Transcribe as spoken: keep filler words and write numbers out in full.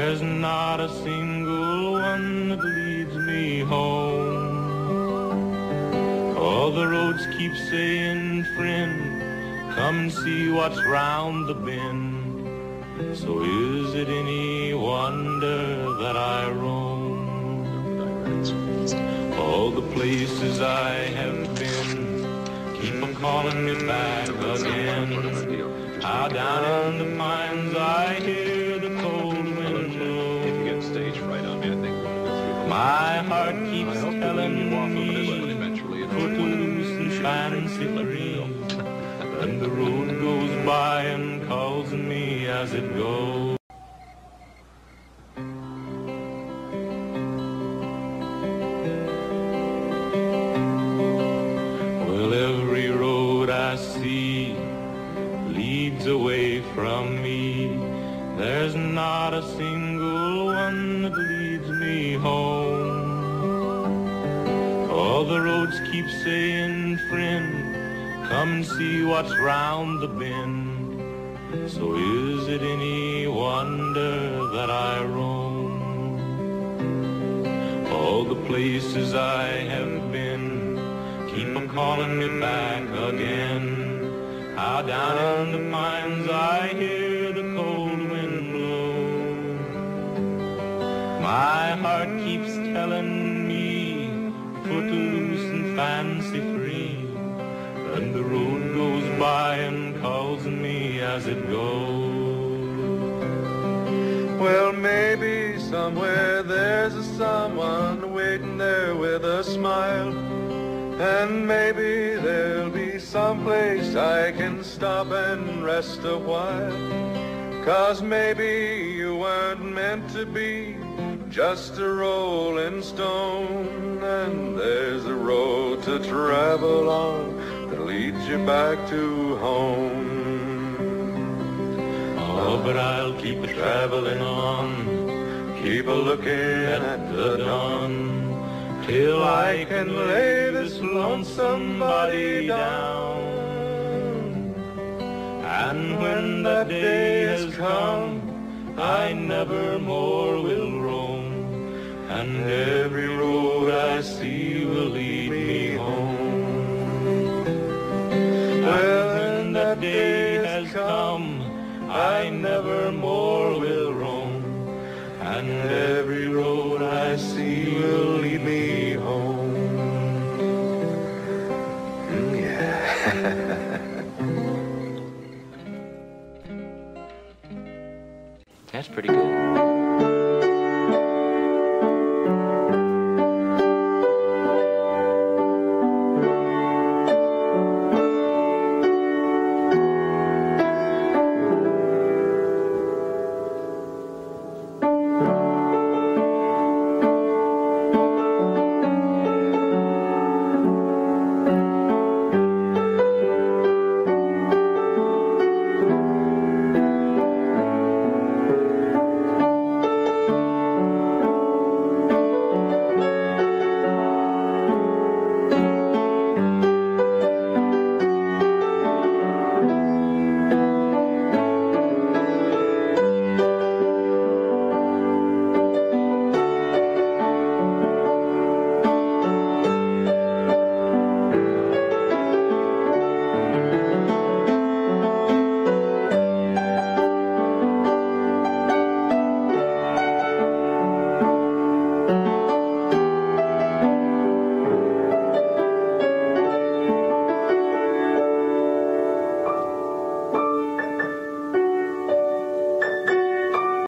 There's not a single one that leads me home. All the roads keep saying, friend, come see what's round the bend. So is it any wonder that I roam? All the places I have been keep on calling me back again. How down in the mines I hear the cold wind blow. If you get stage fright on me, I think we'll go through. My heart keeps telling me, put loose and fancy free. And the road goes by and calls me as it goes. Away from me, there's not a single one that leads me home. All the roads keep saying, friend, come see what's round the bend. So is it any wonder that I roam? All the places I have been keep on calling me back again. How down in the mines I hear the cold wind blow. My heart keeps telling me, footloose and fancy free. And the road goes by and calls me as it goes. Well, maybe somewhere there's a someone waiting there with a smile. And maybe there'll be someplace I can stop and rest a while. 'Cause maybe you weren't meant to be just a rolling stone. And there's a road to travel on that leads you back to home. Oh, but I'll keep a traveling on, keep a looking at the dawn, till I can lay this lonesome body down. And when that day has come, I never more will roam, and every road I see will lead me home. Well, when that day has come, I never more will roam, and every road I see will lead me home. Yeah. That's pretty good.